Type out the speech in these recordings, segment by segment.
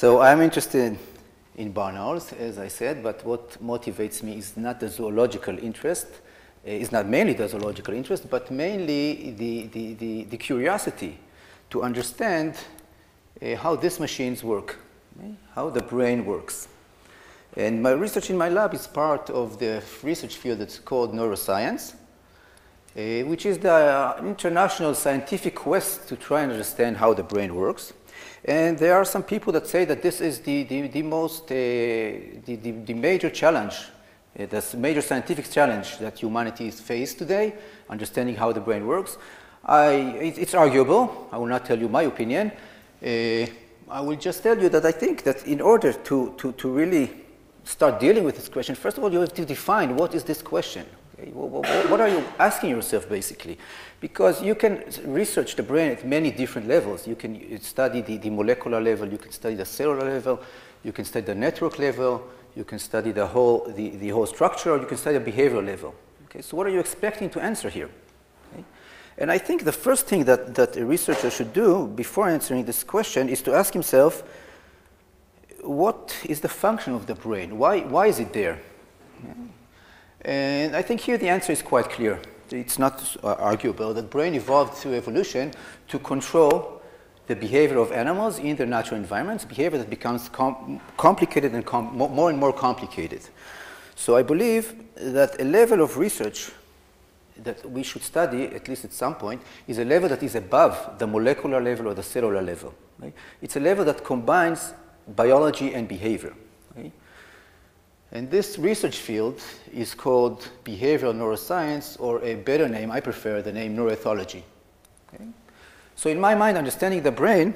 So I'm interested in barn owls, as I said, but what motivates me is not the zoological interest, it's not mainly the zoological interest, but mainly the curiosity to understand how these machines work, how the brain works. And my research in my lab is part of the research field that's called neuroscience, which is the international scientific quest to try and understand how the brain works. And there are some people that say that this is the major challenge, the major scientific challenge that humanity is faced today, understanding how the brain works. It's arguable. I will not tell you my opinion. I will just tell you that I think that in order to really start dealing with this question, first of all, you have to define what is this question. Okay? What are you asking yourself, basically? Because you can research the brain at many different levels. You can study the molecular level, you can study the cellular level, you can study the network level, you can study the whole structure, or you can study the behavioral level. Okay? So what are you expecting to answer here? Okay? And I think the first thing that a researcher should do before answering this question is to ask himself, what is the function of the brain? Why is it there? Yeah. And I think here the answer is quite clear. It's not arguable that brain evolved through evolution to control the behavior of animals in their natural environments, behavior that becomes complicated and more and more complicated. So I believe that a level of research that we should study, at least at some point, is a level that is above the molecular level or the cellular level. Right? It's a level that combines biology and behavior. Right? And this research field is called behavioral neuroscience, or a better name, I prefer the name neuroethology. Okay? So in my mind, understanding the brain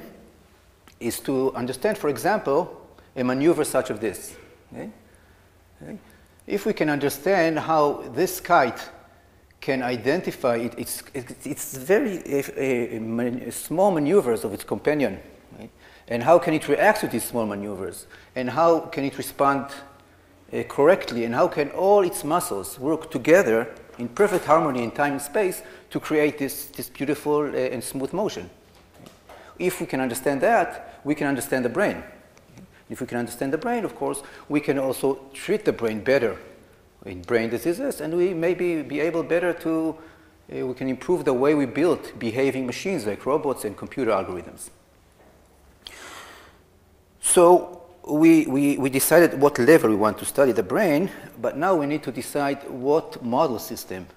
is to understand, for example, a maneuver such as this. Okay? Okay? If we can understand how this kite can identify its very small maneuvers of its companion, right? And how can it react to these small maneuvers, and how can it respond correctly, and how can all its muscles work together in perfect harmony in time and space to create this beautiful and smooth motion. If we can understand that, we can understand the brain. If we can understand the brain, of course, we can also treat the brain better in brain diseases, and we maybe be able better to, we can improve the way we build behaving machines like robots and computer algorithms. So we decided what level we want to study the brain, but now we need to decide what model system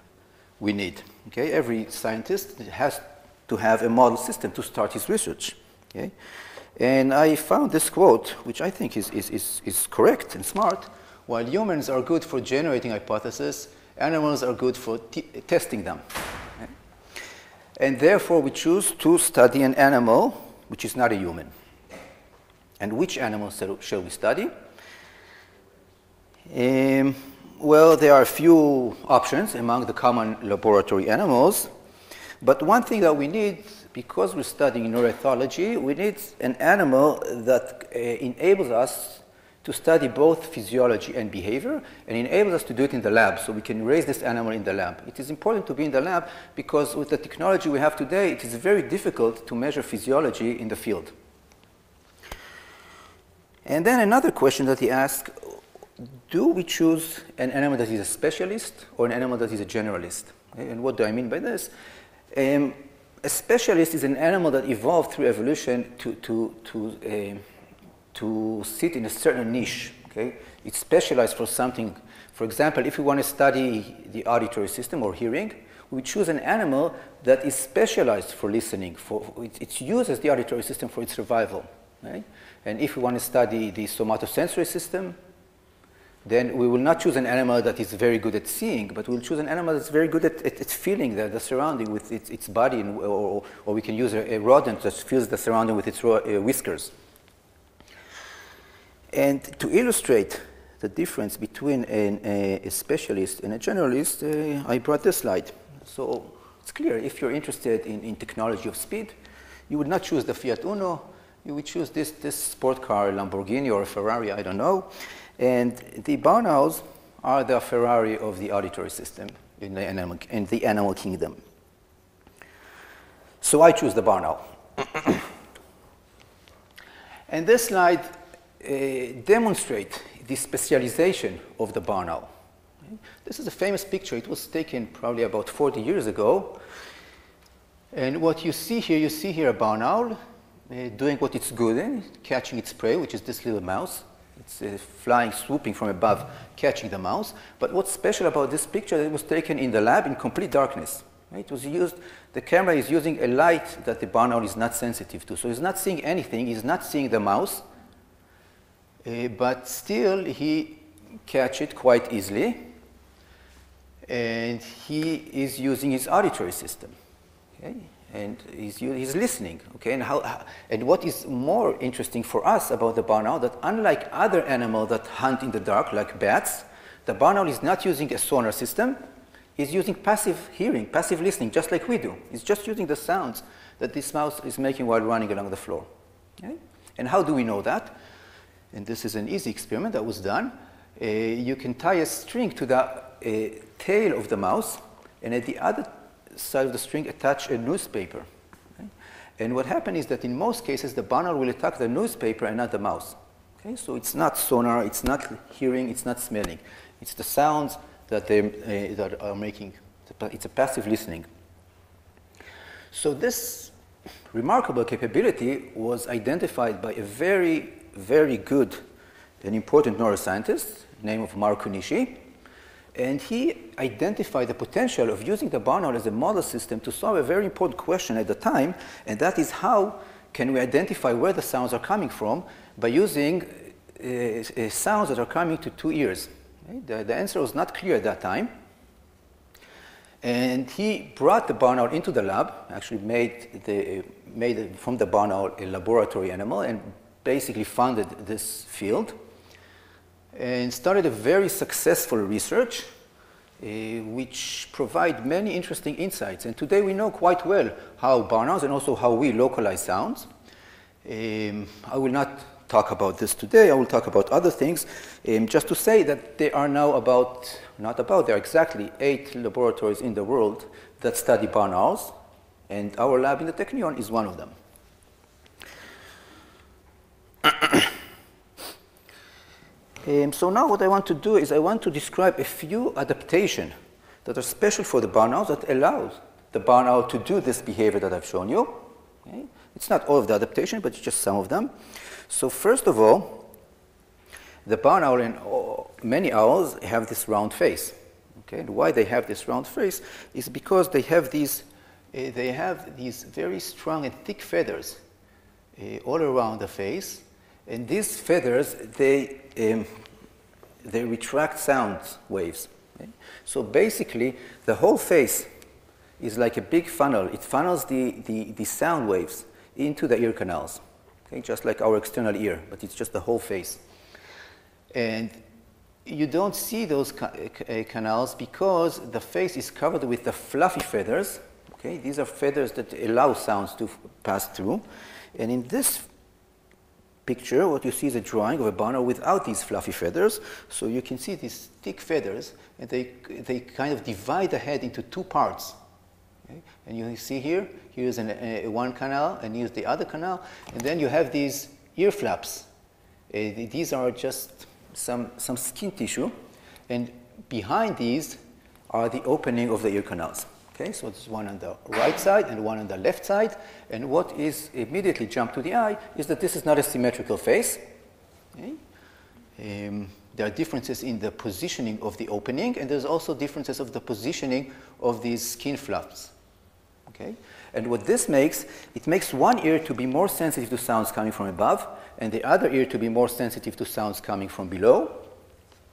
we need. Okay? Every scientist has to have a model system to start his research. Okay? And I found this quote, which I think is correct and smart. While humans are good for generating hypotheses, animals are good for testing them. Okay? And therefore, we choose to study an animal which is not a human. And which animals shall we study? Well, there are a few options among the common laboratory animals. But one thing that we need, because we're studying neuroethology, we need an animal that enables us to study both physiology and behavior, and enables us to do it in the lab, so we can raise this animal in the lab. It is important to be in the lab because with the technology we have today, it is very difficult to measure physiology in the field. And then another question that he asked, do we choose an animal that is a specialist or an animal that is a generalist? And what do I mean by this? A specialist is an animal that evolved through evolution to sit in a certain niche, okay? It's specialized for something. For example, if we want to study the auditory system or hearing, we choose an animal that is specialized for listening. It uses the auditory system for its survival, right? And if we want to study the somatosensory system, then we will not choose an animal that is very good at seeing, but we'll choose an animal that's very good at feeling the surrounding with its body, or we can use a rodent that feels the surrounding with its whiskers. And to illustrate the difference between a specialist and a generalist, I brought this slide. So it's clear, if you're interested in technology of speed, you would not choose the Fiat Uno, you would choose this sport car, Lamborghini or a Ferrari, I don't know. And the barn owls are the Ferrari of the auditory system in the animal kingdom. So I choose the barn owl. And this slide demonstrates the specialization of the barn owl. This is a famous picture. It was taken probably about 40 years ago. And what you see here a barn owl doing what it's good in, catching its prey, which is this little mouse. It's flying, swooping from above, catching the mouse. But what's special about this picture, that it was taken in the lab in complete darkness. It was used, the camera is using a light that the barn owl is not sensitive to. So he's not seeing anything, he's not seeing the mouse, but still he catches it quite easily. And he is using his auditory system, okay? And he's listening, okay? And, and what is more interesting for us about the barn owl, that unlike other animals that hunt in the dark, like bats, the barn owl is not using a sonar system. He's using passive hearing, passive listening, just like we do. He's just using the sounds that this mouse is making while running along the floor. Okay? And how do we know that? And this is an easy experiment that was done. You can tie a string to the tail of the mouse, and at the other side of the string attach a newspaper. Okay? And what happened is that in most cases, the barn owl will attack the newspaper and not the mouse. Okay? So it's not sonar, it's not hearing, it's not smelling. It's the sounds that they are making. It's a passive listening. So this remarkable capability was identified by a very, very good and important neuroscientist, name of Mark Konishi, and he identified the potential of using the barn owl as a model system to solve a very important question at the time, and that is how can we identify where the sounds are coming from by using sounds that are coming to two ears. The answer was not clear at that time. And he brought the barn owl into the lab, actually made from the barn owl a laboratory animal, and basically funded this field and started a very successful research which provide many interesting insights. And today we know quite well how barn owls and also how we localize sounds. I will not talk about this today. I will talk about other things. Just to say that there are now there are exactly 8 laboratories in the world that study barn owls, and our lab in the Technion is one of them. So now what I want to do is I want to describe a few adaptations that are special for the barn owls that allows the barn owl to do this behavior that I've shown you. Okay? It's not all of the adaptation, but it's just some of them. So first of all, the barn owl and many owls have this round face. Okay? And why they have this round face is because they have these very strong and thick feathers all around the face. And these feathers, they retract sound waves. Okay? So basically, the whole face is like a big funnel. It funnels the sound waves into the ear canals, okay? Just like our external ear, but it's just the whole face. And you don't see those canals because the face is covered with the fluffy feathers. Okay? These are feathers that allow sounds to pass through. And in this picture, what you see is a drawing of a barn owl without these fluffy feathers. So you can see these thick feathers, and they kind of divide the head into two parts. And you see here, here's one canal, and here's the other canal. And then you have these ear flaps. These are just some skin tissue. And behind these are the opening of the ear canals. Okay, so there's one on the right side and one on the left side. And what is immediately jumped to the eye is that this is not a symmetrical face. Okay? There are differences in the positioning of the opening, and there's also differences of the positioning of these skin flaps. Okay? And what this makes, it makes one ear to be more sensitive to sounds coming from above, and the other ear to be more sensitive to sounds coming from below.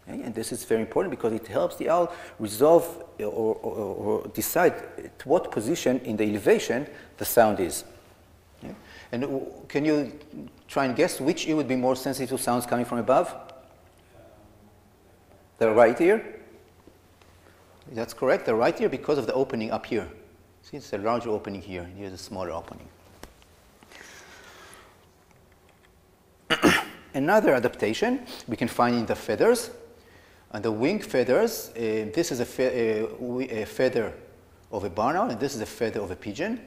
Okay? And this is very important because it helps the owl resolve or decide at what position in the elevation the sound is. Okay? And can you try and guess which ear would be more sensitive to sounds coming from above? The right ear? That's correct, the right ear, because of the opening up here. See, it's a larger opening here, and here's a smaller opening. Another adaptation we can find in the feathers. On the wing feathers, this is a feather of a barn owl, and this is a feather of a pigeon.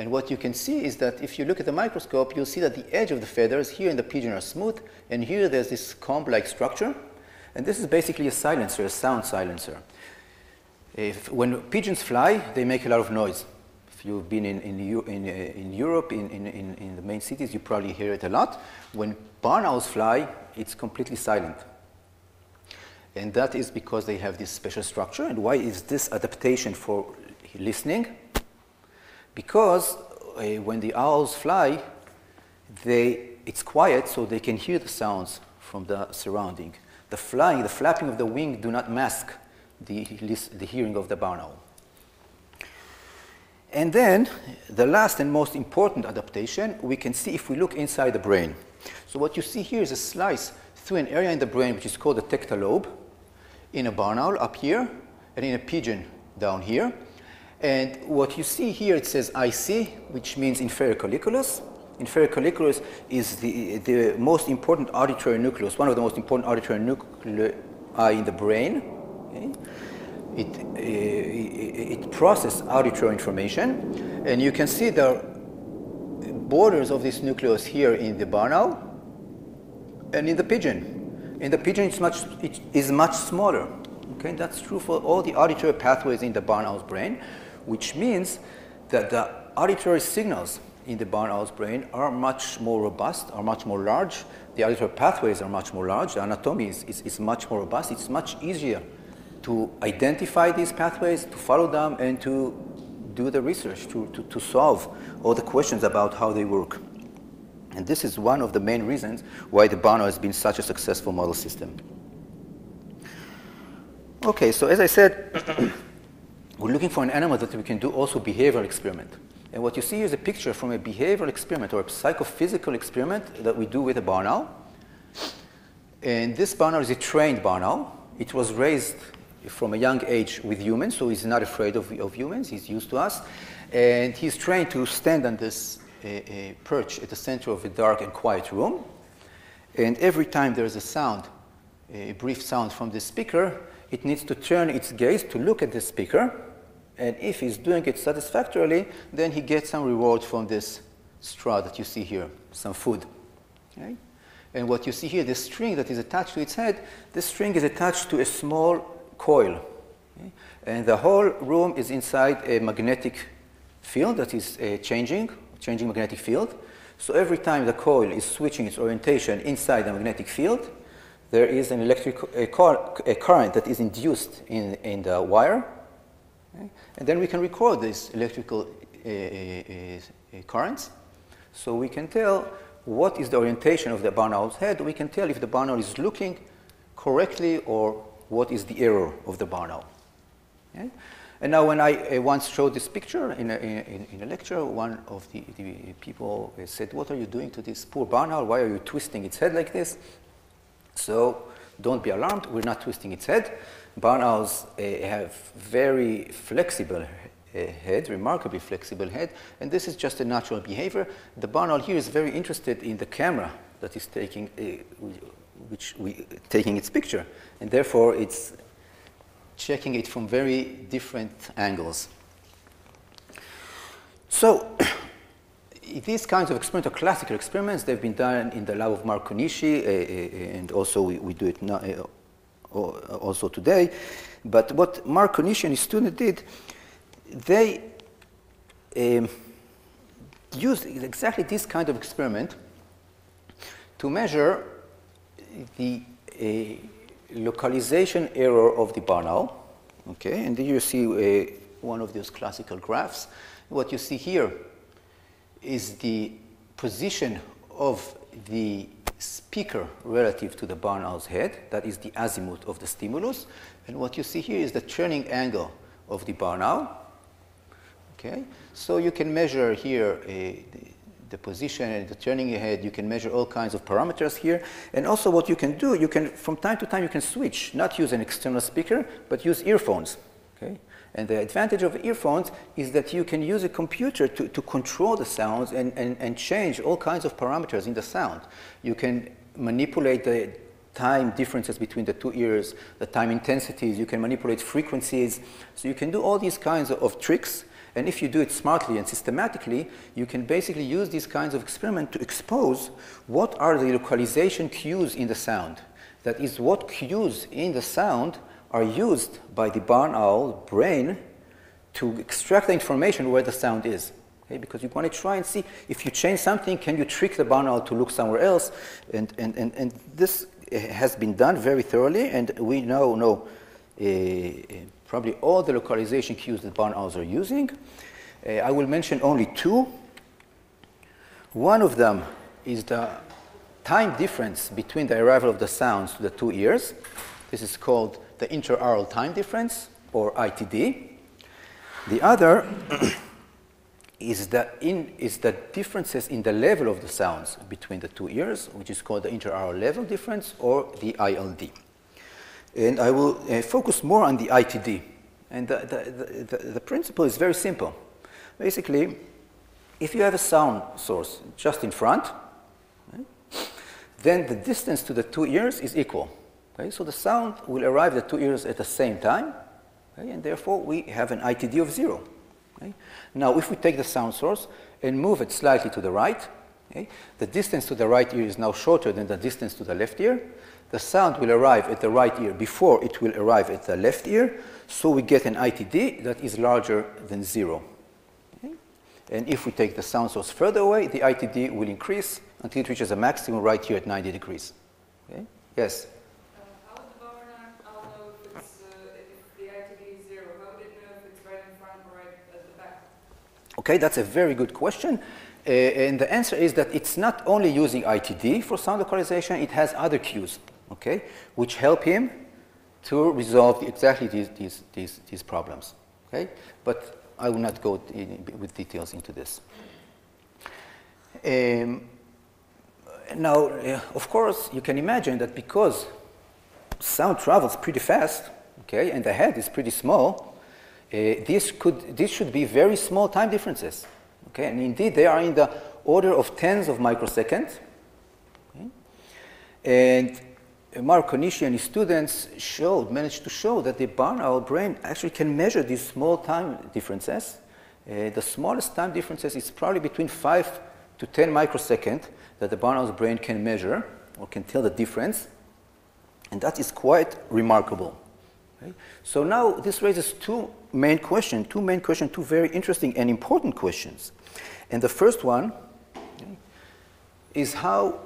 And what you can see is that if you look at the microscope, you'll see that the edge of the feathers here in the pigeon are smooth, and here there's this comb-like structure. And this is basically a silencer, a sound silencer. When pigeons fly, they make a lot of noise. If you've been in Europe, in the main cities, you probably hear it a lot. When barn owls fly, it's completely silent. And that is because they have this special structure. And why is this adaptation for listening? Because when the owls fly, it's quiet, so they can hear the sounds from the surrounding. The flapping of the wing do not mask the hearing of the barn owl. And then, the last and most important adaptation, we can see if we look inside the brain. So what you see here is a slice through an area in the brain which is called the tectal lobe, in a barn owl up here, and in a pigeon down here. And what you see here, it says IC, which means inferior colliculus. Inferior colliculus is the most important auditory nucleus, one of the most important auditory nuclei in the brain. Okay. It processes auditory information. And you can see the borders of this nucleus here in the barn owl and in the pigeon. In the pigeon, it is much smaller. Okay, that's true for all the auditory pathways in the barn owl's brain, which means that the auditory signals in the barn owl's brain are much more robust, are much more large. The auditory pathways are much more large. The anatomy is much more robust. It's much easier to identify these pathways, to follow them, and to do the research, to solve all the questions about how they work. And this is one of the main reasons why the barn owl has been such a successful model system. Okay, so as I said, we're looking for an animal that we can do also behavioral experiment. And what you see is a picture from a behavioral experiment or a psychophysical experiment that we do with a barn owl. And this barn owl is a trained barn owl. It was raised from a young age with humans, so he's not afraid of humans. He's used to us. And he's trained to stand on this perch at the center of a dark and quiet room. And every time there's a sound, a brief sound from the speaker, it needs to turn its gaze to look at the speaker. And if he's doing it satisfactorily, then he gets some reward from this straw that you see here, some food. Okay? And what you see here, the string that is attached to its head, this string is attached to a small coil. Okay? And the whole room is inside a magnetic field that is changing magnetic field. So every time the coil is switching its orientation inside the magnetic field, there is an electric current that is induced in the wire. Okay? And then we can record these electrical currents. So we can tell what is the orientation of the barn owl's head. We can tell if the barn owl is looking correctly or what is the error of the barn owl. Okay? And now when I once showed this picture in a lecture, one of the people said, "What are you doing to this poor barn owl? Why are you twisting its head like this?" So don't be alarmed, we're not twisting its head. Barn owls have very flexible head, remarkably flexible head, and this is just a natural behavior. The barn owl here is very interested in the camera that is taking its picture, and therefore it's checking it from very different angles. So, these kinds of experiments are classical experiments. They've been done in the lab of Mark Konishi, and also we do it now, also today. But what Mark Konishi and his student did, they used exactly this kind of experiment to measure the localization error of the barn owl. Okay, and you see one of those classical graphs. What you see here is the position of the speaker relative to the barn owl's head. That is the azimuth of the stimulus. And what you see here is the turning angle of the barn owl. Okay? So you can measure here the position and the turning head. You can measure all kinds of parameters here. And also what you can do, you can, from time to time, you can switch, not use an external speaker, but use earphones. Okay? And the advantage of earphones is that you can use a computer to control the sounds and change all kinds of parameters in the sound. You can manipulate the time differences between the two ears, the time intensities. You can manipulate frequencies. So you can do all these kinds of tricks. And if you do it smartly and systematically, you can basically use these kinds of experiments to expose what are the localization cues in the sound. That is, what cues in the sound are used by the barn owl brain to extract the information where the sound is. Okay? Because you want to try and see, if you change something, can you trick the barn owl to look somewhere else? And this has been done very thoroughly, and we now know probably all the localization cues that barn owls are using. I will mention only two. One of them is the time difference between the arrival of the sounds to the two ears. This is called the interaural time difference, or ITD. The other is the differences in the level of the sounds between the two ears, which is called the interaural level difference, or the ILD. And I will focus more on the ITD. And the principle is very simple. Basically, if you have a sound source just in front, right, then the distance to the two ears is equal. Okay? So the sound will arrive at the two ears at the same time, okay? And therefore we have an ITD of 0. Okay? Now, if we take the sound source and move it slightly to the right, okay, the distance to the right ear is now shorter than the distance to the left ear. The sound will arrive at the right ear before it will arrive at the left ear, so we get an ITD that is larger than 0. Okay? And if we take the sound source further away, the ITD will increase until it reaches a maximum right here at 90 degrees. Okay? Yes? How would the barn owl know if the ITD is 0? How would it know if it's right in front or right at the back? Okay, that's a very good question. And the answer is that it's not only using ITD for sound localization, it has other cues. Okay, which help him to resolve exactly these problems. Okay, but I will not go with details into this. Now, of course, you can imagine that because sound travels pretty fast, okay, and the head is pretty small, these should be very small time differences. Okay, and indeed, they are in the order of tens of microseconds. Okay? And Mark Konishi and his students managed to show that the barn owl brain actually can measure these small time differences. The smallest time differences is probably between 5 to 10 microseconds that the barn owl's brain can measure or can tell the difference. And that is quite remarkable. Okay? So now this raises two very interesting and important questions. And the first one, okay, is how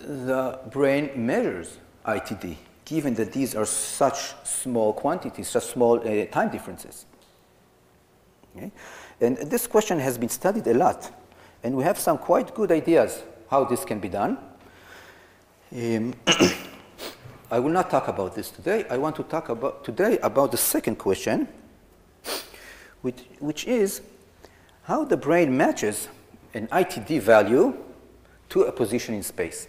the brain measures ITD, given that these are such small quantities, such small time differences. Okay? And this question has been studied a lot, and we have some quite good ideas how this can be done. I will not talk about this today. I want to talk about the second question, which is how the brain matches an ITD value to a position in space.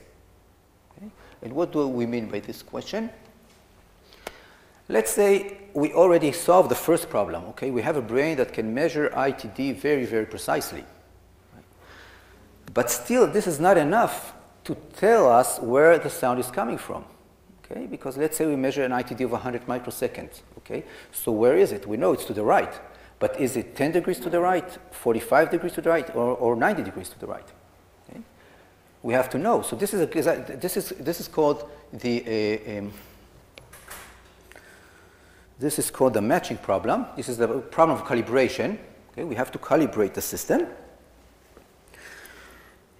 And what do we mean by this question? Let's say we already solved the first problem. Okay, we have a brain that can measure ITD very, very precisely. But still, this is not enough to tell us where the sound is coming from. Okay, because let's say we measure an ITD of 100 microseconds. Okay, so where is it? We know it's to the right. But is it 10 degrees to the right, 45 degrees to the right, or 90 degrees to the right? We have to know. So this is called the matching problem. This is the problem of calibration. Okay, we have to calibrate the system,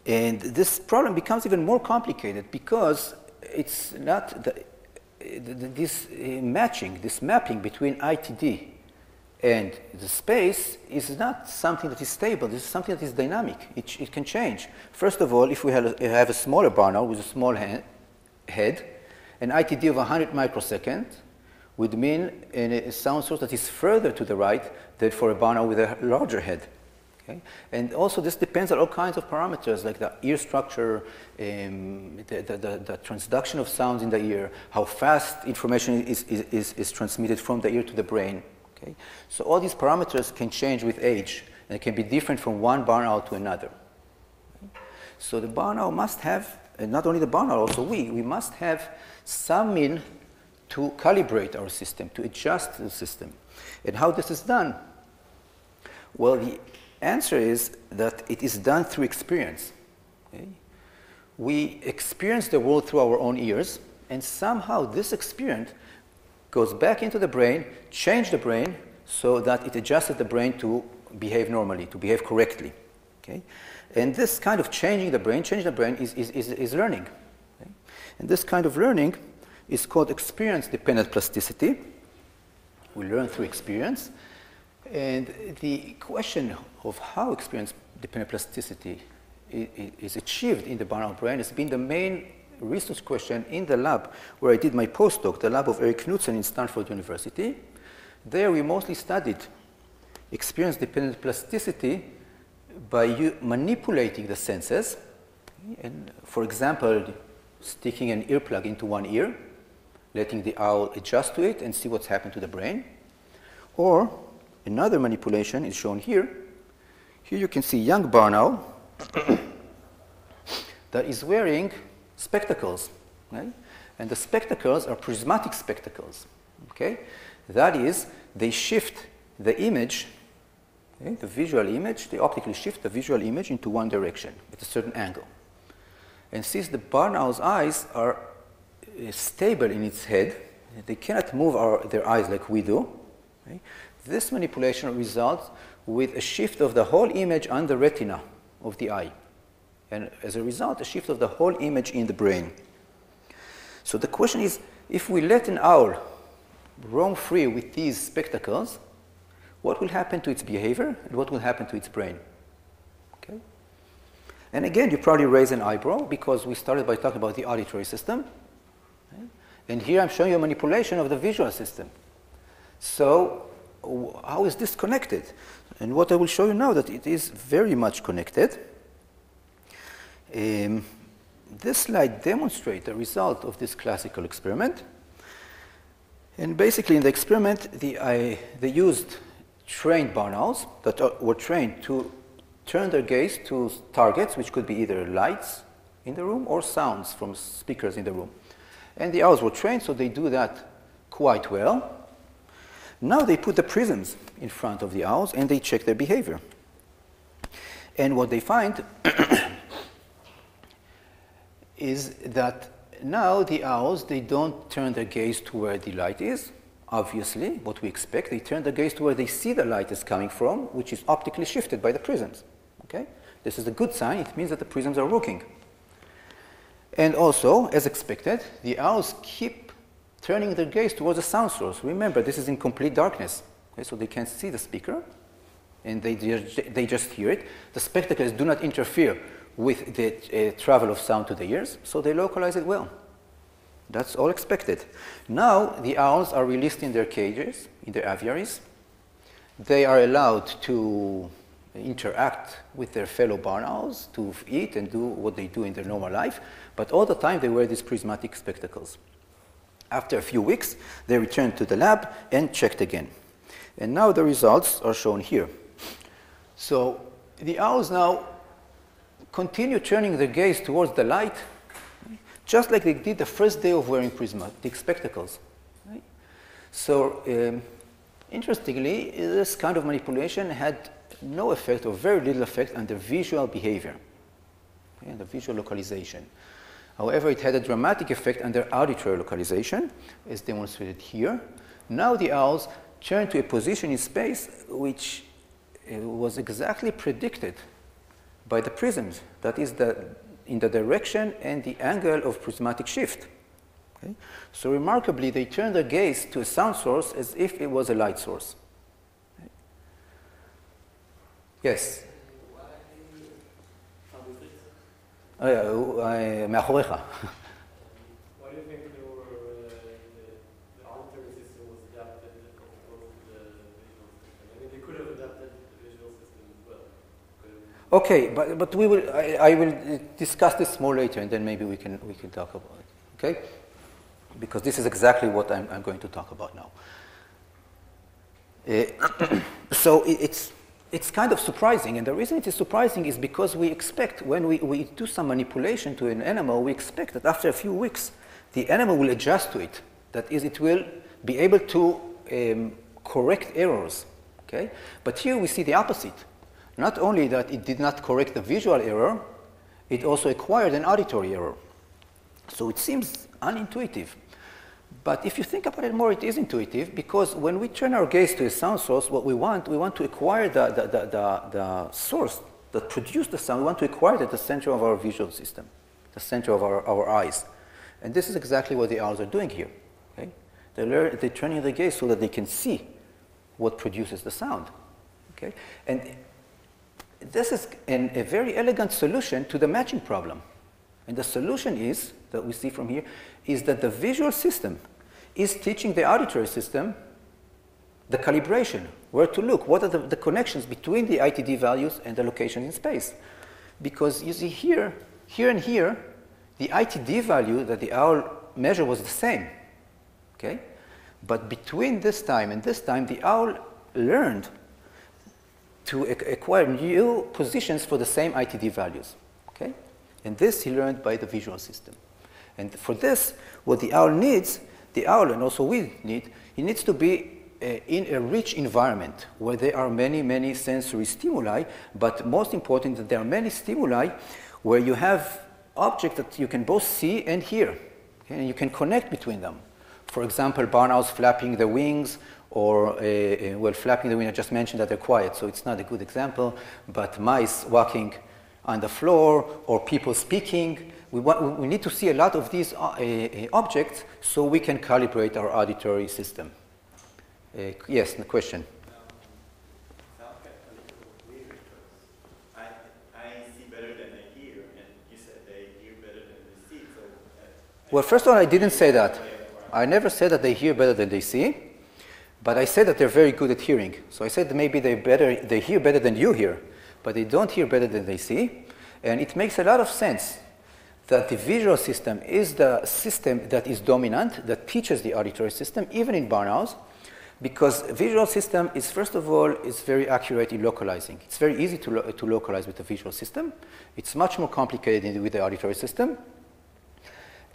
and this problem becomes even more complicated because it's not this mapping between ITD and the space is not something that is stable. This is something that is dynamic. It can change. First of all, if we have a smaller barn owl with a small head, an ITD of 100 microseconds would mean a sound source that is further to the right than for a barn owl with a larger head. Okay? And also, this depends on all kinds of parameters, like the ear structure, the transduction of sounds in the ear, how fast information is transmitted from the ear to the brain. Okay. So all these parameters can change with age, and it can be different from one barn owl to another. Okay. So the barn owl must have, and not only the barn owl, also we must have some mean to calibrate our system, to adjust the system. And how this is done? Well, the answer is that it is done through experience. Okay? We experience the world through our own ears, and somehow this experience goes back into the brain, changes the brain so that it adjusts the brain to behave normally, to behave correctly. Okay? And this kind of changing the brain is learning. Okay? And this kind of learning is called experience-dependent plasticity. We learn through experience. And the question of how experience-dependent plasticity is achieved in the banal brain has been the main research question in the lab where I did my postdoc, the lab of Eric Knudsen in Stanford University. There we mostly studied experience-dependent plasticity by manipulating the senses. And for example, sticking an earplug into one ear, letting the owl adjust to it and see what's happened to the brain. Or another manipulation is shown here. Here you can see young barn owl that is wearing spectacles. Right? And the spectacles are prismatic spectacles. Okay? That is, they shift the image, okay, the visual image, they optically shift the visual image into one direction at a certain angle. And since the barn owl's eyes are stable in its head, they cannot move their eyes like we do. Okay? This manipulation results with a shift of the whole image on the retina of the eye. And as a result, a shift of the whole image in the brain. So the question is, if we let an owl roam free with these spectacles, what will happen to its behavior and what will happen to its brain? Okay? And again, you probably raise an eyebrow because we started by talking about the auditory system. Okay? And here I'm showing you a manipulation of the visual system. So how is this connected? And what I will show you now that it is very much connected. This slide demonstrates the result of this classical experiment. And basically in the experiment, they used trained barn owls that were trained to turn their gaze to targets, which could be either lights in the room or sounds from speakers in the room. And the owls were trained, so they do that quite well. Now they put the prisms in front of the owls and they check their behavior. And what they find is that now the owls, they don't turn their gaze to where the light is, obviously, what we expect. They turn their gaze to where they see the light is coming from, which is optically shifted by the prisms. Okay? This is a good sign. It means that the prisms are working. And also, as expected, the owls keep turning their gaze towards the sound source. Remember, this is in complete darkness, okay? So they can't see the speaker, and they just hear it. The spectacles do not interfere with the travel of sound to the ears, so they localize it well. That's all expected. Now the owls are released in their cages, in their aviaries. They are allowed to interact with their fellow barn owls, to eat and do what they do in their normal life, but all the time they wear these prismatic spectacles. After a few weeks, they returned to the lab and checked again. And now the results are shown here. So the owls now continue turning their gaze towards the light, just like they did the first day of wearing prismatic spectacles. Right? So, interestingly, this kind of manipulation had no effect or very little effect on the visual behavior, okay, and the visual localization. However, it had a dramatic effect on their auditory localization, as demonstrated here. Now the owls turn to a position in space which was exactly predicted by the prisms, that is in the direction and the angle of prismatic shift. Okay? So remarkably, they turned their gaze to a sound source as if it was a light source. Okay? Yes? Why do you think they were, the auditory system was adapted to the visual system? I mean, they could have adapted to the visual system as well. Okay, but we will. I will discuss this more later, and then maybe we can talk about it. Okay, because this is exactly what I'm going to talk about now. So it's kind of surprising, and the reason it is surprising is because we expect when we do some manipulation to an animal, we expect that after a few weeks the animal will adjust to it. That is, it will be able to correct errors. Okay? But here we see the opposite. Not only that it did not correct the visual error, it also acquired an auditory error. So it seems unintuitive. But if you think about it more, it is intuitive, because when we turn our gaze to a sound source, what we want to acquire the source that produced the sound. We want to acquire it at the center of our visual system, the center of our eyes. And this is exactly what the owls are doing here. Okay? They're turning their gaze so that they can see what produces the sound. Okay? And this is a very elegant solution to the matching problem. And the solution is, that we see from here, is that the visual system is teaching the auditory system the calibration, where to look, what are the connections between the ITD values and the location in space. Because you see here, here and here, the ITD value that the owl measured was the same. Okay? But between this time and this time, the owl learned to acquire new positions for the same ITD values. Okay? And this he learned by the visual system. And for this, what the owl needs, the owl and also we need, he needs to be in a rich environment where there are many, many sensory stimuli, but most important that there are many stimuli where you have objects that you can both see and hear, okay? And you can connect between them. For example, barn owls flapping their wings, or, well, flapping the wing, I just mentioned that they're quiet, so it's not a good example, but mice walking on the floor, or people speaking. We need to see a lot of these objects so we can calibrate our auditory system. Yes, the question. Well, first of all, I didn't say that. I never said that they hear better than they see, but I said that they're very good at hearing. So I said that maybe they hear better than you hear, but they don't hear better than they see. And it makes a lot of sense that the visual system is the system that is dominant, that teaches the auditory system, even in barn owls, because visual system is, first of all, is very accurate in localizing. It's very easy to localize with the visual system. It's much more complicated with the auditory system.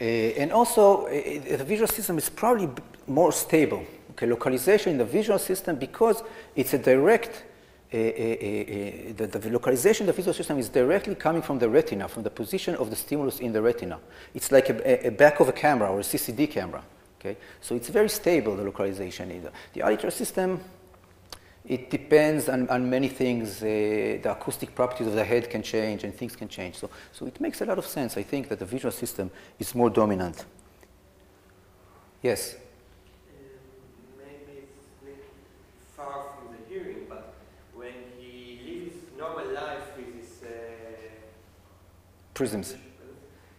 And also, the visual system is probably more stable. Okay, localization in the visual system, because it's a direct, the localization of the visual system is directly coming from the retina, from the position of the stimulus in the retina. It's like a back of a camera or a CCD camera. Okay? So it's very stable, the localization. The auditory system, it depends on many things. The acoustic properties of the head can change and things can change. So it makes a lot of sense, I think, that the visual system is more dominant. Yes? Maybe it's far from the hearing, but when he lives normal life with his... prisms.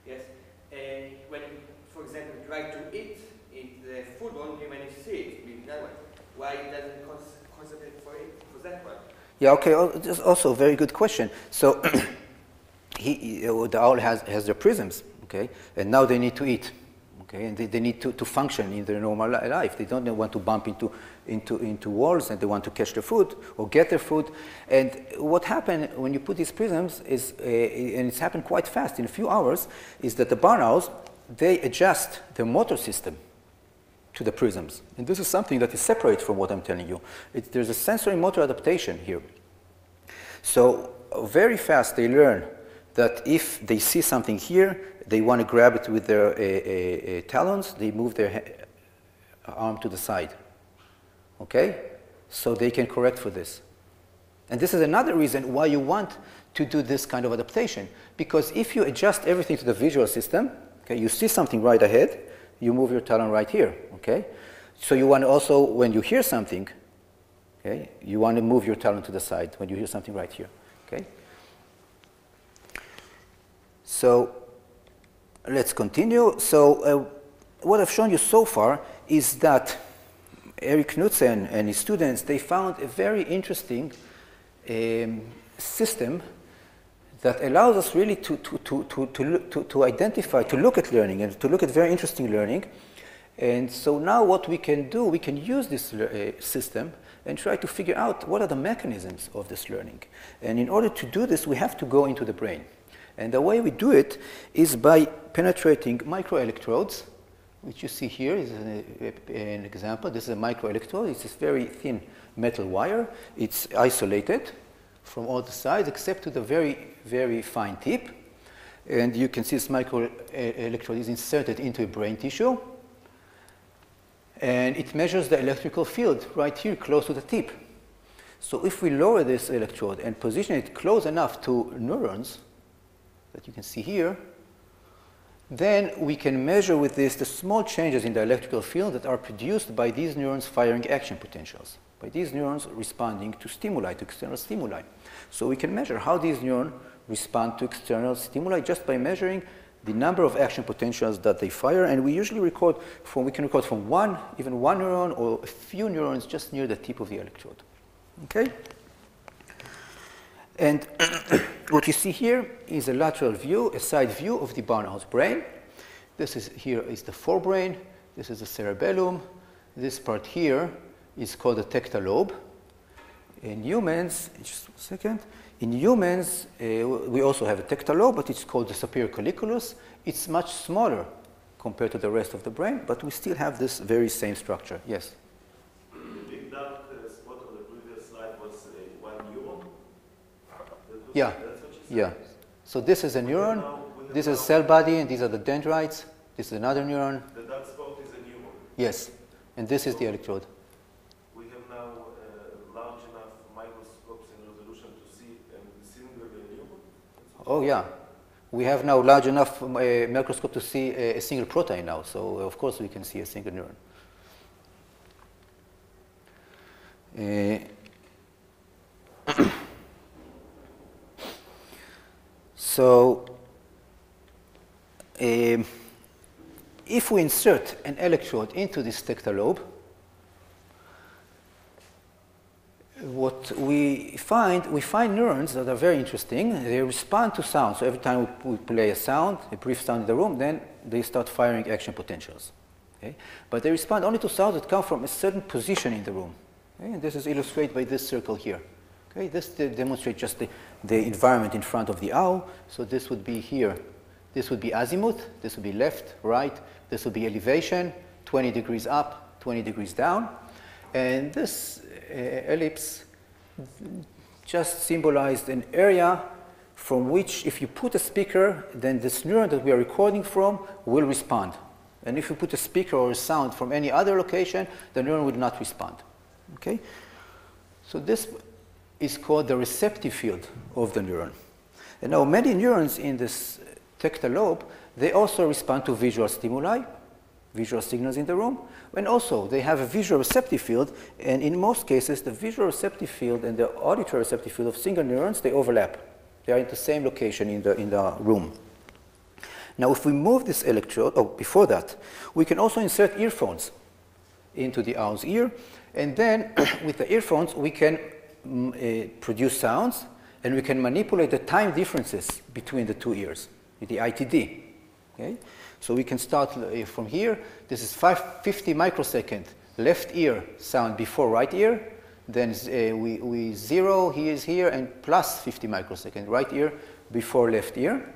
Yes. When, for example, he tries to eat the food, only when he sees it with that one. Why he doesn't concentrate for it, for that one? Yeah, okay, that's also a very good question. So the owl has their prisms, okay, and now they need to eat, okay, and they need to function in their normal life. They don't want to bump into walls, and they want to catch their food or get their food. And what happened when you put these prisms is, and it's happened quite fast, in a few hours, is that the barn owls, they adjust their motor system to the prisms. And this is something that is separate from what I'm telling you. There's a sensory motor adaptation here. So very fast they learn that if they see something here, they want to grab it with their talons, they move their arm to the side. Okay? So they can correct for this. And this is another reason why you want to do this kind of adaptation. Because if you adjust everything to the visual system, okay, you see something right ahead, you move your talon right here, okay? So you want to also, when you hear something, okay, you want to move your talon to the side when you hear something right here, okay? So let's continue. So what I've shown you so far is that Eric Knudsen and his students, they found a very interesting system that allows us really to identify, to look at learning, and to look at very interesting learning. And so now what we can do, we can use this system and try to figure out what are the mechanisms of this learning. And in order to do this, we have to go into the brain. And the way we do it is by penetrating microelectrodes which you see here is an example. This is a microelectrode. It's this very thin metal wire. It's isolated from all the sides except to the very, very fine tip. And you can see this microelectrode is inserted into a brain tissue. And it measures the electrical field right here close to the tip. So if we lower this electrode and position it close enough to neurons that you can see here, then we can measure with this the small changes in the electrical field that are produced by these neurons firing action potentials, by these neurons responding to stimuli, to external stimuli. So we can measure how these neurons respond to external stimuli just by measuring the number of action potentials that they fire, and we usually record from, we can record from one, even one neuron or a few neurons just near the tip of the electrode. Okay? And what you see here is a lateral view, a side view of the Barnard's brain. This is, here is the forebrain, this is the cerebellum, this part here is called the tectal lobe. In humans, just a second, in humans, we also have a tectal lobe, but it's called the superior colliculus. It's much smaller compared to the rest of the brain, but we still have this very same structure. Yes? Do you think that spot on the previous slide was one neuron? Yeah, yeah. So this is a neuron, this is a cell body, and these are the dendrites. This is another neuron. That spot is a neuron? Yes, and this is the electrode. Oh, yeah. We have now large enough microscope to see a single protein now. So, of course, we can see a single neuron. If we insert an electrode into this tectal lobe, what we find neurons that are very interesting. They respond to sound. So every time we play a sound, a brief sound in the room, then they start firing action potentials. Okay? But they respond only to sounds that come from a certain position in the room. Okay? And this is illustrated by this circle here. Okay? This demonstrates just the environment in front of the owl. So this would be here. This would be azimuth. This would be left, right. This would be elevation, 20 degrees up, 20 degrees down. And this ellipse just symbolized an area from which, if you put a speaker, then this neuron that we are recording from will respond. And if you put a speaker or a sound from any other location, the neuron would not respond. Okay? So this is called the receptive field of the neuron. And now many neurons in this tectal lobe, they also respond to visual stimuli, visual signals in the room, and also they have a visual receptive field, and in most cases the visual receptive field and the auditory receptive field of single neurons, they overlap. They are in the same location in the room. Now if we move this electrode, oh, before that, we can also insert earphones into the owl's ear, and then with the earphones we can produce sounds, and we can manipulate the time differences between the two ears, with the ITD. Okay? So we can start from here. This is 50 microsecond left ear sound before right ear. Then we zero, he is here, and plus 50 microsecond right ear before left ear.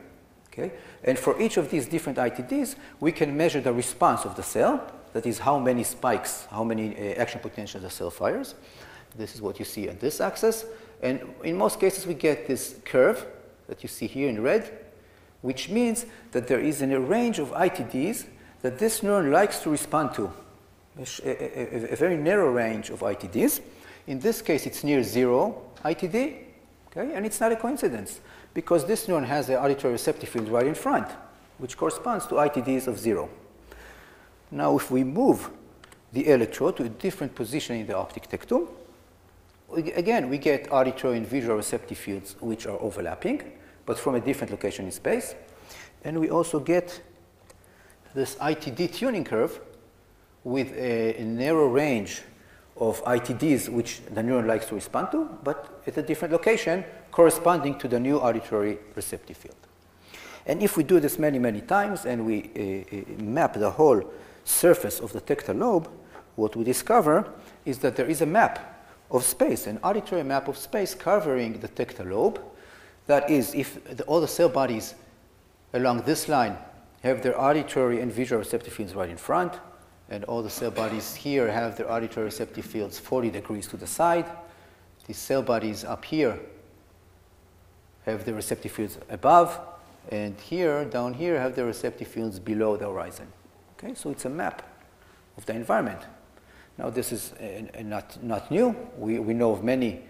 Okay? And for each of these different ITDs, we can measure the response of the cell. That is how many spikes, how many action potentials the cell fires. This is what you see at this axis. And in most cases, we get this curve that you see here in red, which means that there is a range of ITDs that this neuron likes to respond to, a very narrow range of ITDs. In this case, it's near zero ITD, okay? And it's not a coincidence, because this neuron has the auditory receptive field right in front, which corresponds to ITDs of zero. Now, if we move the electrode to a different position in the optic tectum, again, we get auditory and visual receptive fields which are overlapping, but from a different location in space. And we also get this ITD tuning curve with a narrow range of ITDs which the neuron likes to respond to, but at a different location corresponding to the new auditory receptive field. And if we do this many, many times and we map the whole surface of the tectal lobe, what we discover is that there is a map of space, an auditory map of space covering the tectal lobe. That is, if all the cell bodies along this line have their auditory and visual receptive fields right in front, and all the cell bodies here have their auditory receptive fields 40 degrees to the side. These cell bodies up here have the receptive fields above, and here, down here, have the receptive fields below the horizon. Okay, so it's a map of the environment. Now, this is not new. We know of many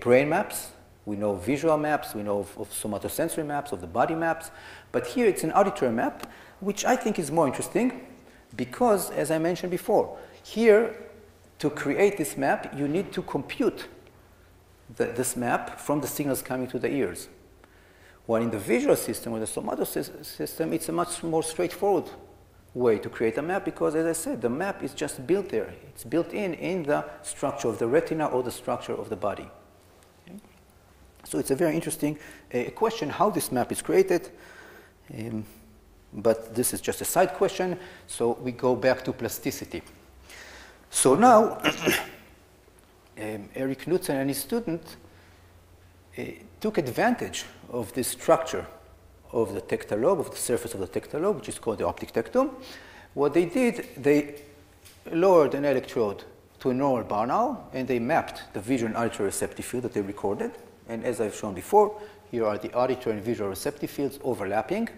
brain maps. We know of visual maps. We know of somatosensory maps, of the body maps. But here, it's an auditory map, which I think is more interesting because, as I mentioned before, here, to create this map, you need to compute this map from the signals coming to the ears. While in the visual system or the somatosensory system, it's a much more straightforward way to create a map because, as I said, the map is just built there. It's built in the structure of the retina or the structure of the body. Okay. So it's a very interesting question how this map is created. But this is just a side question, so we go back to plasticity. So now, Eric Knudsen and his student took advantage of this structure of the tectal lobe, of the surface of the tectal lobe, which is called the optic tectum. What they did, they lowered an electrode to a normal barnowl, and they mapped the visual and auditory receptive field that they recorded. And as I've shown before, here are the auditory and visual receptive fields overlapping.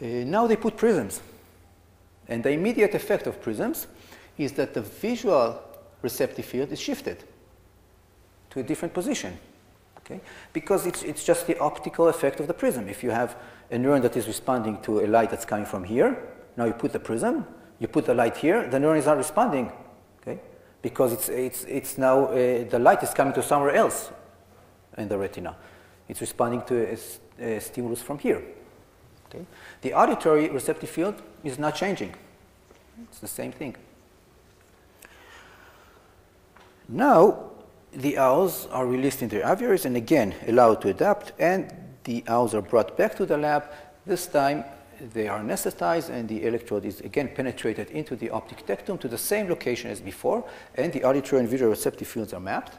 Now they put prisms. And the immediate effect of prisms is that the visual receptive field is shifted to a different position, okay? Because it's just the optical effect of the prism. If you have a neuron that is responding to a light that's coming from here, now you put the prism, you put the light here, the neuron is not responding, okay? Because it's now, the light is coming to somewhere else in the retina. It's responding to a stimulus from here, okay? The auditory receptive field is not changing. It's the same thing. Now, the owls are released into their aviaries and again allowed to adapt, and the owls are brought back to the lab. This time, they are anesthetized, and the electrode is again penetrated into the optic tectum to the same location as before, and the auditory and visual receptive fields are mapped.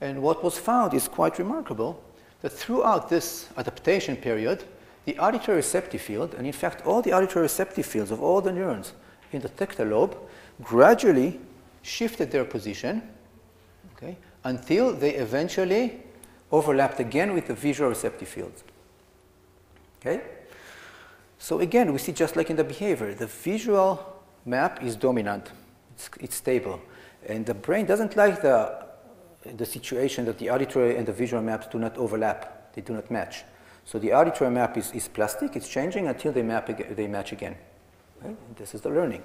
And what was found is quite remarkable, that throughout this adaptation period, the auditory receptive field, and in fact all the auditory receptive fields of all the neurons in the tectal lobe, gradually shifted their position, okay, until they eventually overlapped again with the visual receptive fields. Okay? So again, we see just like in the behavior, the visual map is dominant. It's stable. And the brain doesn't like the situation that the auditory and the visual maps do not overlap. They do not match. So the auditory map is plastic. It's changing until they match again. Okay? This is the learning.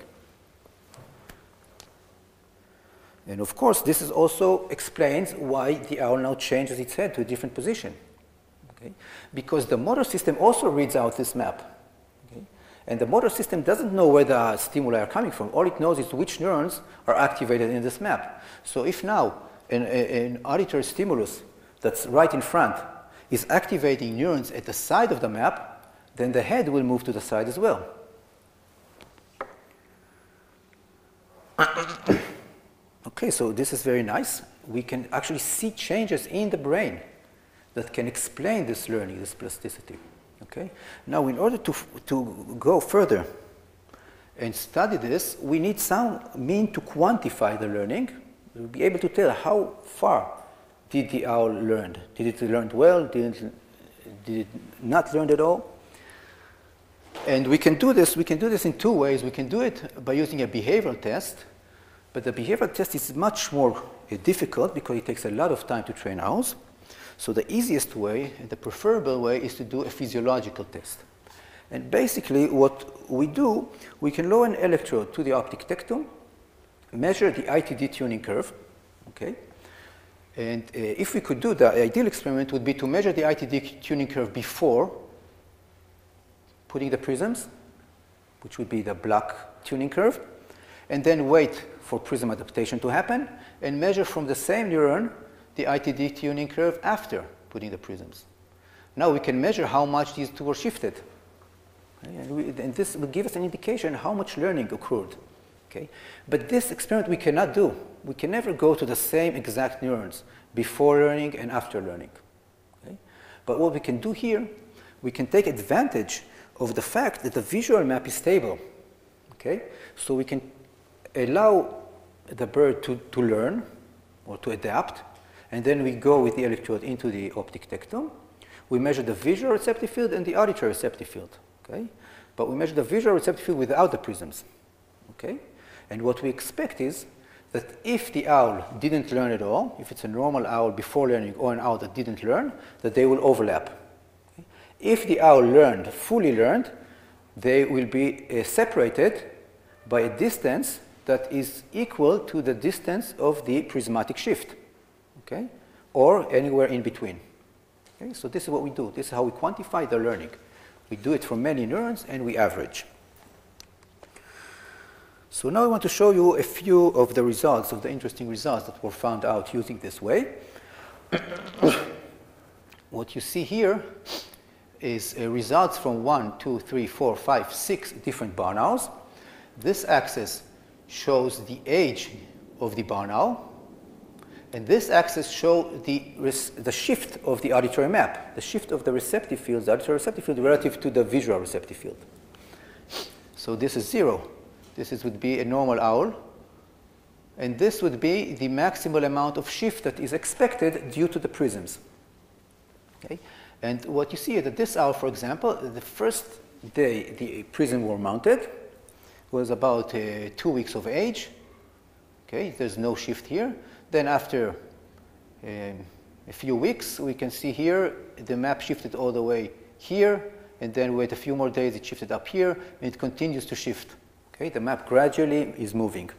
And of course, this is also explains why the owl now changes its head to a different position, okay? Because the motor system also reads out this map, okay? And the motor system doesn't know where the stimuli are coming from. All it knows is which neurons are activated in this map. So if now an auditory stimulus that's right in front is activating neurons at the side of the map, then the head will move to the side as well. Okay, so this is very nice. We can actually see changes in the brain that can explain this learning, this plasticity. Okay? Now, in order to go further and study this, we need some means to quantify the learning. We'll be able to tell how far did the owl learn. Did it learn well? Did it not learn at all? And we can do this. We can do this in two ways. We can do it by using a behavioral test. But the behavioral test is much more difficult because it takes a lot of time to train owls. So the easiest way, and the preferable way, is to do a physiological test. And basically what we do, we can lower an electrode to the optic tectum, measure the ITD tuning curve, okay? And if we could do that, the ideal experiment would be to measure the ITD tuning curve before putting the prisms, which would be the black tuning curve, and then wait for prism adaptation to happen, and measure from the same neuron the ITD tuning curve after putting the prisms. Now we can measure how much these two were shifted. And this will give us an indication how much learning occurred. Okay? But this experiment we cannot do. We can never go to the same exact neurons before learning and after learning. Okay? But what we can do here, we can take advantage of the fact that the visual map is stable. Okay? So we can allow the bird to learn or to adapt, and then we go with the electrode into the optic tectum. We measure the visual receptive field and the auditory receptive field. Okay? But we measure the visual receptive field without the prisms. Okay? And what we expect is that if the owl didn't learn at all, if it's a normal owl before learning or an owl that didn't learn, that they will overlap. Okay? If the owl learned, fully learned, they will be separated by a distance that is equal to the distance of the prismatic shift, okay? Or anywhere in between. Okay? So this is what we do. This is how we quantify the learning. We do it for many neurons and we average. So now I want to show you a few of the results, of the interesting results that were found out using this way. What you see here is results from 1, 2, 3, 4, 5, 6 different barn owls. This axis shows the age of the barn owl, and this axis shows the shift of the auditory map, the shift of the receptive field, the auditory receptive field relative to the visual receptive field. So this is 0. This would be a normal owl, and this would be the maximal amount of shift that is expected due to the prisms. Okay? And what you see is that this owl, for example, the first day the prisms were mounted, was about 2 weeks of age. Okay, there's no shift here. Then after a few weeks, we can see here the map shifted all the way here, and then wait a few more days, it shifted up here, and it continues to shift. Okay, the map gradually is moving.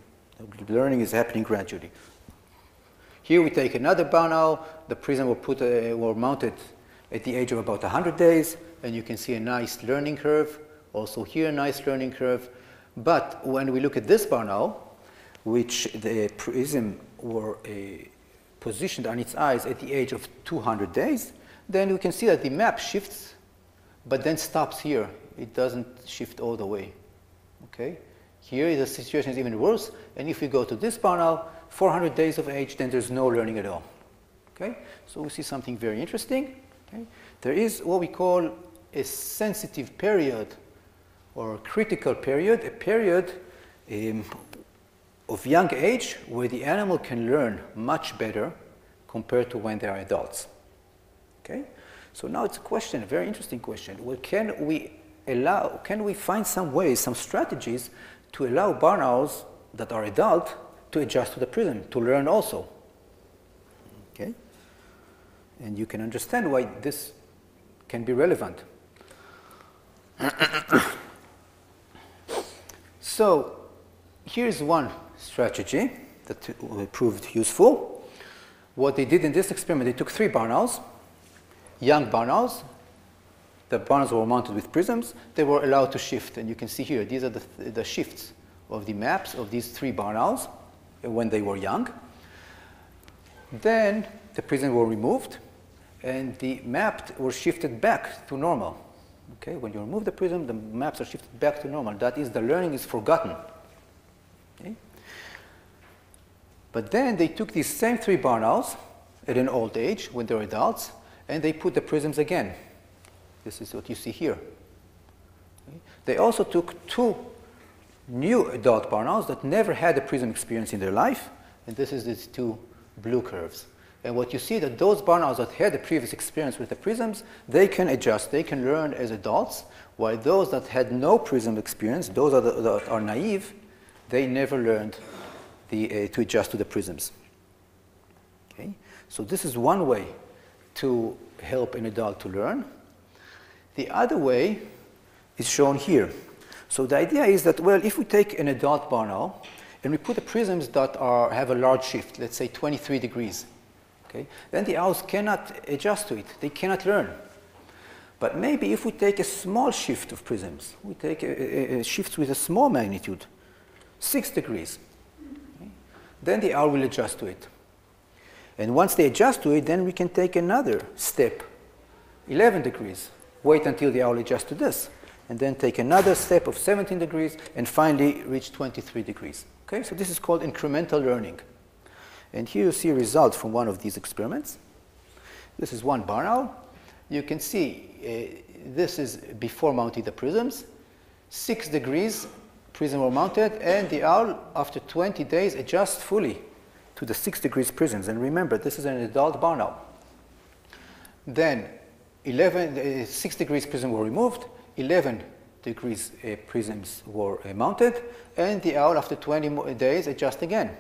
The learning is happening gradually. Here we take another barn owl. The prisms were mounted at the age of about 100 days, and you can see a nice learning curve. Also here, a nice learning curve. But when we look at this barn owl, which the prism were positioned on its eyes at the age of 200 days, then we can see that the map shifts, but then stops here. It doesn't shift all the way. Okay? Here the situation is even worse. And if we go to this barn owl, 400 days of age, then there's no learning at all. Okay? So we see something very interesting. Okay? There is what we call a sensitive period, or a critical period, a period of young age where the animal can learn much better compared to when they are adults. Okay? So now it's a question, a very interesting question. Well, can we find some ways, some strategies to allow barn owls that are adult to adjust to the prism, to learn also? Okay? And you can understand why this can be relevant. So here's one strategy that proved useful. What they did in this experiment, they took 3 barn owls, young barn owls. The barn owls were mounted with prisms. They were allowed to shift. And you can see here, these are the shifts of the maps of these 3 barn owls when they were young. Then the prisms were removed, and the maps were shifted back to normal. Okay, when you remove the prism, the maps are shifted back to normal. That is, the learning is forgotten. Okay? But then they took these same 3 barn owls at an old age, when they're adults, and they put the prisms again. This is what you see here. Okay? They also took 2 new adult barn owls that never had a prism experience in their life, and this is these 2 blue curves. And what you see that those barn owls that had a previous experience with the prisms, they can adjust, they can learn as adults, while those that had no prism experience, those are that are naive, they never learned to adjust to the prisms. Okay? So this is one way to help an adult to learn. The other way is shown here. So the idea is that, well, if we take an adult barn owl and we put the prisms that have a large shift, let's say 23 degrees, okay, then the owls cannot adjust to it. They cannot learn. But maybe if we take a small shift of prisms, we take a shift with a small magnitude, 6 degrees, okay, then the owl will adjust to it. And once they adjust to it, then we can take another step, 11 degrees. Wait until the owl adjusts to this, and then take another step of 17 degrees, and finally reach 23 degrees. Okay, so this is called incremental learning. And here you see a result from one of these experiments. This is one barn owl, you can see this is before mounting the prisms. 6 degrees prism were mounted, and the owl, after 20 days, adjusts fully to the 6 degrees prisms. And remember, this is an adult barn owl. Then 6 degrees prisms were removed, 11 degrees prisms were mounted, and the owl, after 20 days, adjusts again.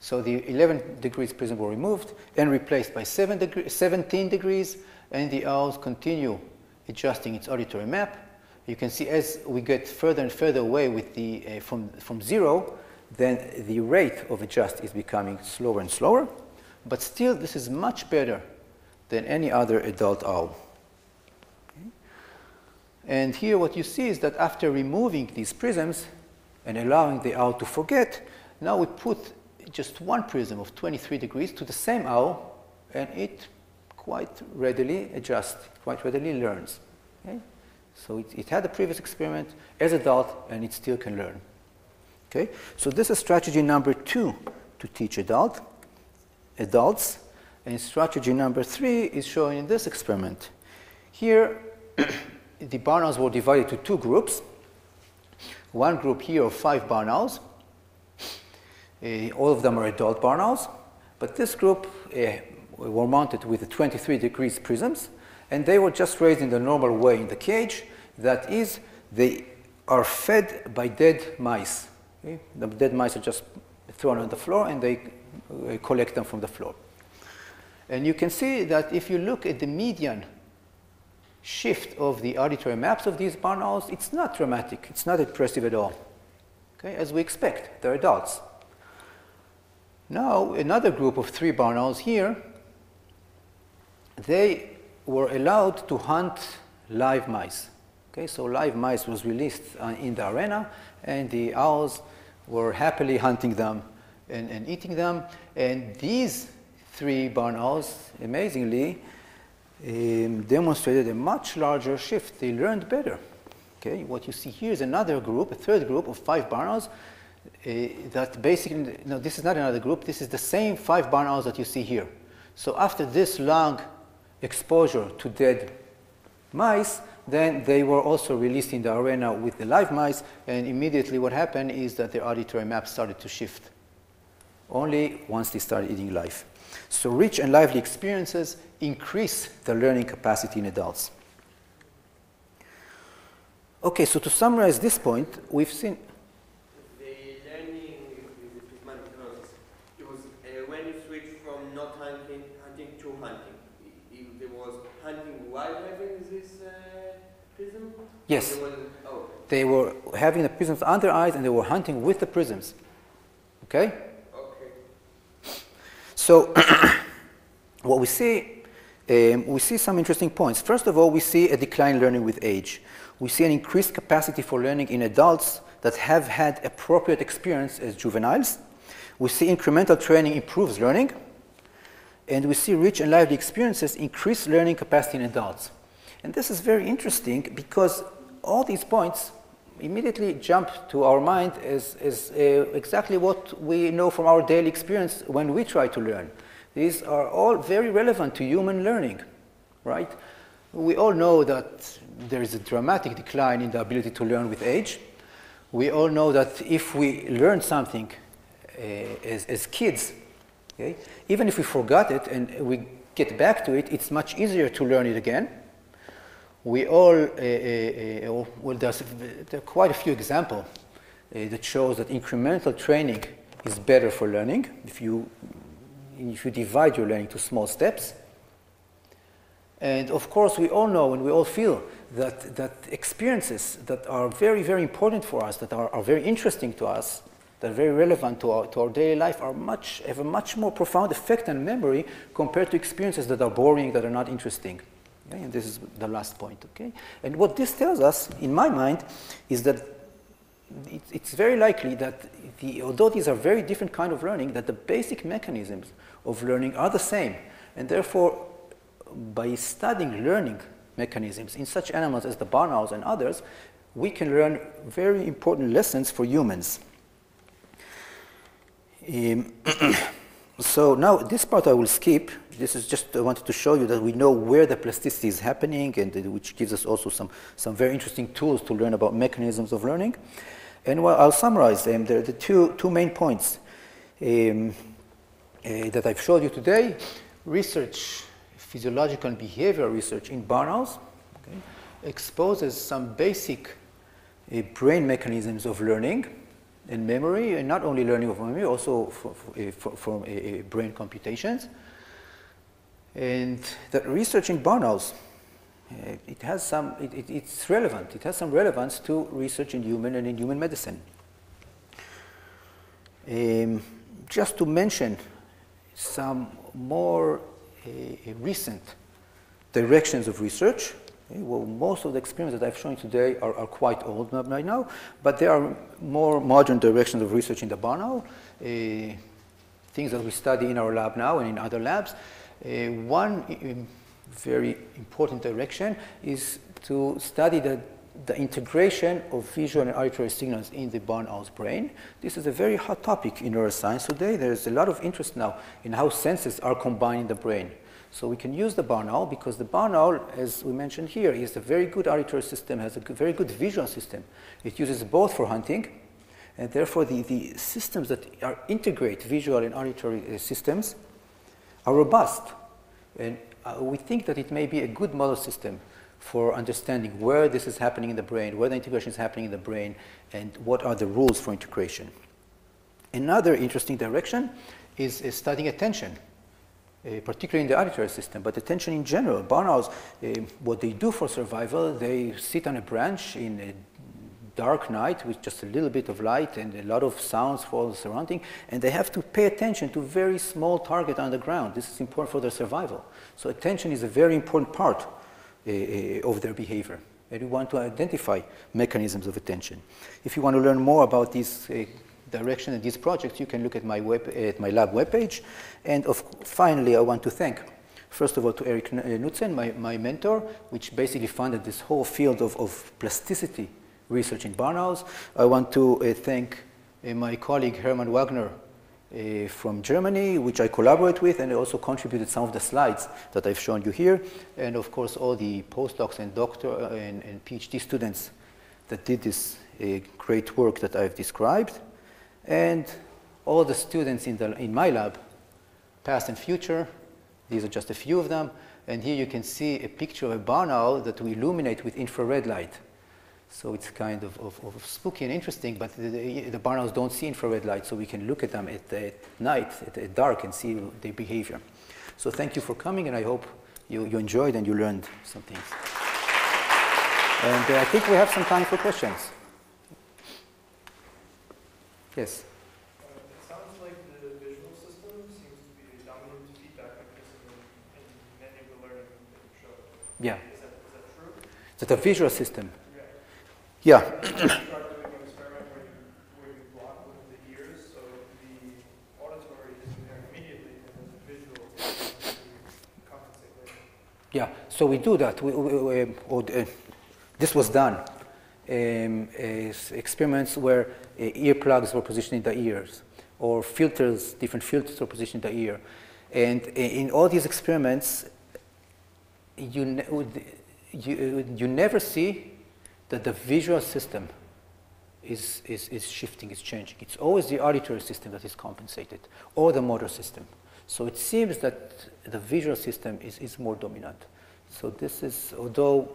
So the 11 degrees prisms were removed and replaced by 17 degrees, and the owls continue adjusting its auditory map. You can see as we get further and further away with the, from zero, then the rate of adjust is becoming slower and slower. But still, this is much better than any other adult owl. Okay. And here what you see is that after removing these prisms and allowing the owl to forget, now we put just one prism of 23 degrees to the same owl, and it quite readily adjusts, quite readily learns. Okay. So it had a previous experiment as an adult, and it still can learn. Okay? So this is strategy number 2 to teach adults. And strategy number 3 is shown in this experiment. Here, the barn owls were divided to 2 groups. One group here of 5 barn owls. All of them are adult barn owls. But this group were mounted with 23 degrees prisms. And they were just raised in the normal way in the cage. That is, they are fed by dead mice. Okay? The dead mice are just thrown on the floor, and they collect them from the floor. And you can see that if you look at the median shift of the auditory maps of these barn owls, it's not dramatic. It's not impressive at all, okay? As we expect. They're adults. Now, another group of 3 barn owls here, they were allowed to hunt live mice. Okay, so live mice was released in the arena, and the owls were happily hunting them and eating them. And these 3 barn owls, amazingly, demonstrated a much larger shift. They learned better. Okay, what you see here is another group, a 3rd group of 5 barn owls. That basically, no, this is not another group. This is the same 5 barn owls that you see here. So after this long exposure to dead mice, then they were also released in the arena with the live mice, and immediately what happened is that their auditory map started to shift, only once they started eating live. So rich and lively experiences increase the learning capacity in adults. Okay, so to summarize this point, we've seen yes, they were having the prisms under their eyes, and they were hunting with the prisms. Okay? Okay. So what we see some interesting points. First of all, we see a decline in learning with age. We see an increased capacity for learning in adults that have had appropriate experience as juveniles. We see incremental training improves learning. And we see rich and lively experiences increase learning capacity in adults. And this is very interesting because all these points immediately jump to our mind as exactly what we know from our daily experience when we try to learn. These are all very relevant to human learning, right? We all know that there is a dramatic decline in the ability to learn with age. We all know that if we learn something as kids, okay, even if we forgot it and we get back to it, it's much easier to learn it again. We all, well, there are quite a few examples that shows that incremental training is better for learning if you divide your learning to small steps. And of course, we all know and we all feel that experiences that are very, very important for us, that are very interesting to us, that are very relevant to our daily life, have a much more profound effect on memory compared to experiences that are boring, that are not interesting. Okay, and this is the last point. Okay? And what this tells us, in my mind, is that it's very likely that although these are very different kind of learning, that the basic mechanisms of learning are the same. And therefore, by studying learning mechanisms in such animals as the barn owls and others, we can learn very important lessons for humans. So now this part I will skip. This is just, I wanted to show you that we know where the plasticity is happening, and which gives us also some very interesting tools to learn about mechanisms of learning. And well, I'll summarize them. There are the two main points that I've showed you today. Research, physiological and behavioral research in barnals, okay, exposes some basic brain mechanisms of learning and memory, and not only learning of memory, also from brain computations. And that research in barnals, it's relevant. It has some relevance to research in human and in human medicine. Just to mention some more recent directions of research. Well, most of the experiments that I've shown you today are quite old right now, but there are more modern directions of research in the barnal, things that we study in our lab now and in other labs. One very important direction is to study the integration of visual and auditory signals in the barnowl's brain. This is a very hot topic in neuroscience today. There's a lot of interest now in how senses are combined in the brain. So we can use the barn owl, because the barn owl, as we mentioned here, is a very good auditory system, has a very good visual system. It uses both for hunting, and therefore the systems that integrate visual and auditory systems are robust. And we think that it may be a good model system for understanding where this is happening in the brain, where the integration is happening in the brain, and what are the rules for integration. Another interesting direction is studying attention, particularly in the auditory system, but attention in general. Barn owls, what they do for survival, they sit on a branch in a dark night with just a little bit of light and a lot of sounds for the surrounding, and they have to pay attention to very small target on the ground. This is important for their survival. So attention is a very important part of their behavior, and we want to identify mechanisms of attention. If you want to learn more about these direction in these projects, you can look at my lab webpage. And finally, I want to thank, first of all, to Eric Knudsen, my mentor, which basically funded this whole field of plasticity research in barn owls. I want to thank my colleague Hermann Wagner from Germany, which I collaborate with, and also contributed some of the slides that I've shown you here. And of course, all the postdocs and doctor and PhD students that did this great work that I've described. And all the students in my lab, past and future. These are just a few of them. And here you can see a picture of a barn owl that we illuminate with infrared light. So it's kind of spooky and interesting, but the barn owls don't see infrared light, so we can look at them at night, at dark, and see their behavior. So thank you for coming, and I hope you enjoyed and you learned some things. And I think we have some time for questions. Yes. It sounds like the visual system seems to be a dominant feedback mechanism in many of the learning that you showed. Yeah. Is that true? That the visual system. Yeah. You start doing an experiment where you block with the ears, so the auditory isn't there immediately, and then the visual is compensate later. Yeah. So we do that. This was done. Experiments where earplugs were positioned in the ears, or filters, different filters were positioned in the ear. And in all these experiments, you never see that the visual system is shifting, is changing. It's always the auditory system that is compensated, or the motor system. So it seems that the visual system is more dominant. So this is, although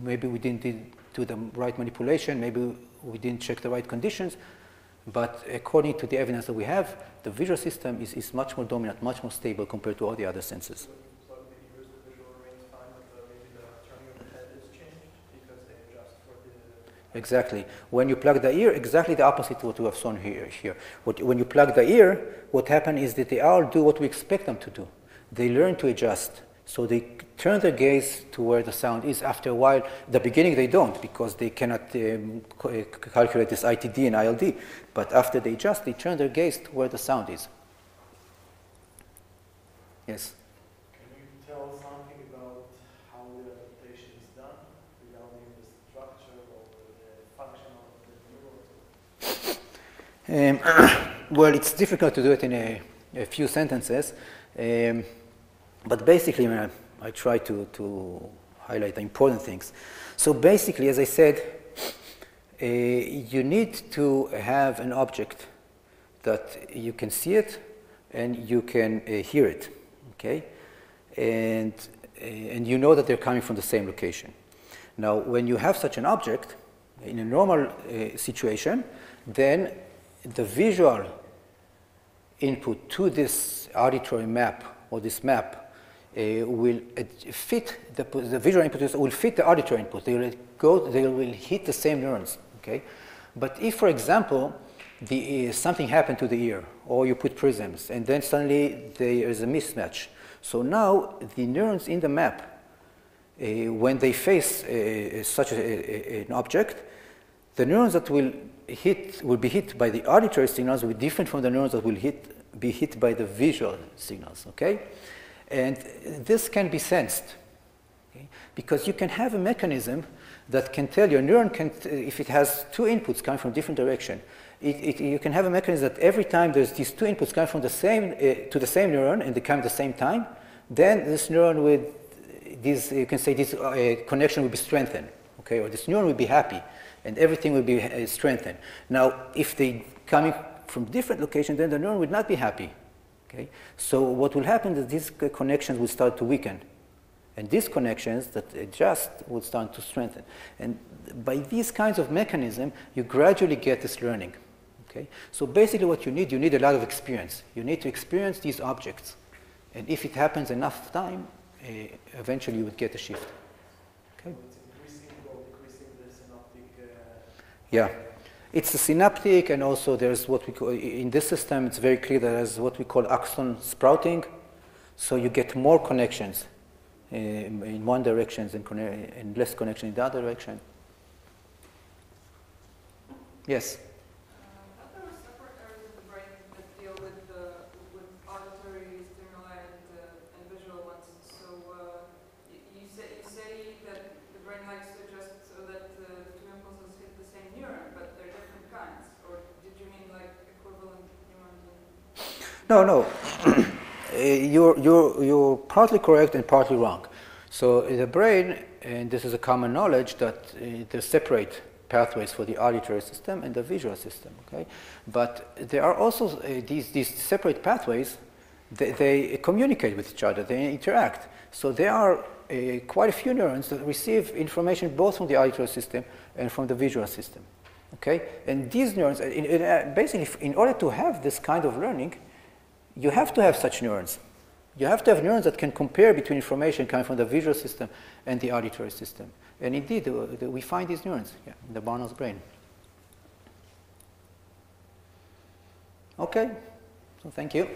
maybe we didn't do the right manipulation, maybe we didn't check the right conditions, but according to the evidence that we have, the visual system is much more dominant, much more stable compared to all the other senses. So when you plug the ears, the visual remains fine, but maybe the turning of the head is changed because they adjust for the... Exactly. When you plug the ear, exactly the opposite to what we have shown here. When you plug the ear, what happens is that they all do what we expect them to do. They learn to adjust. So they turn their gaze to where the sound is. After a while, at the beginning they don't, because they cannot calculate this ITD and ILD. But after they adjust, they turn their gaze to where the sound is. Yes? Can you tell something about how the adaptation is done regarding the structure or the function of the neuron? Well, it's difficult to do it in a a few sentences. But basically, I try to highlight the important things. So basically, as I said, you need to have an object that you can see it and you can hear it, okay? And you know that they're coming from the same location. Now, when you have such an object, in a normal situation, then the visual input to this auditory map or this map will fit the visual input will fit the auditory input. They will hit the same neurons. Okay, but if, for example, something happened to the ear, or you put prisms, and then suddenly there is a mismatch. So now the neurons in the map, when they face such an object, the neurons that will be hit by the auditory signals will be different from the neurons that will be hit by the visual signals, okay? And this can be sensed, okay? Because you can have a mechanism that can tell your neuron, if it has two inputs coming from different direction, you can have a mechanism that every time there's these two inputs coming from the same, to the same neuron, and they come at the same time, then this neuron with this, you can say this connection will be strengthened, okay? Or this neuron will be happy, and everything will be strengthened. Now, if they coming from different locations, then the neuron would not be happy, okay? So what will happen is these connections will start to weaken, and these connections that adjust will start to strengthen. And by these kinds of mechanism, you gradually get this learning, okay? So basically what you need a lot of experience. You need to experience these objects, and if it happens enough time, eventually you would get a shift. Okay. It's increasing the synaptic. Yeah, it's the synaptic, and also there's what we call in this system. It's very clear that there's what we call axon sprouting, so you get more connections in one direction and less connection in the other direction. Yes. No, no. You're partly correct and partly wrong. So the brain, and this is a common knowledge, that they separate pathways for the auditory system and the visual system. Okay, but there are also these separate pathways. They communicate with each other. They interact. So there are quite a few neurons that receive information both from the auditory system and from the visual system. Okay, and these neurons, basically, in order to have this kind of learning, you have to have such neurons. You have to have neurons that can compare between information coming from the visual system and the auditory system. And indeed, we find these neurons in the Barnard's brain. Okay, so thank you.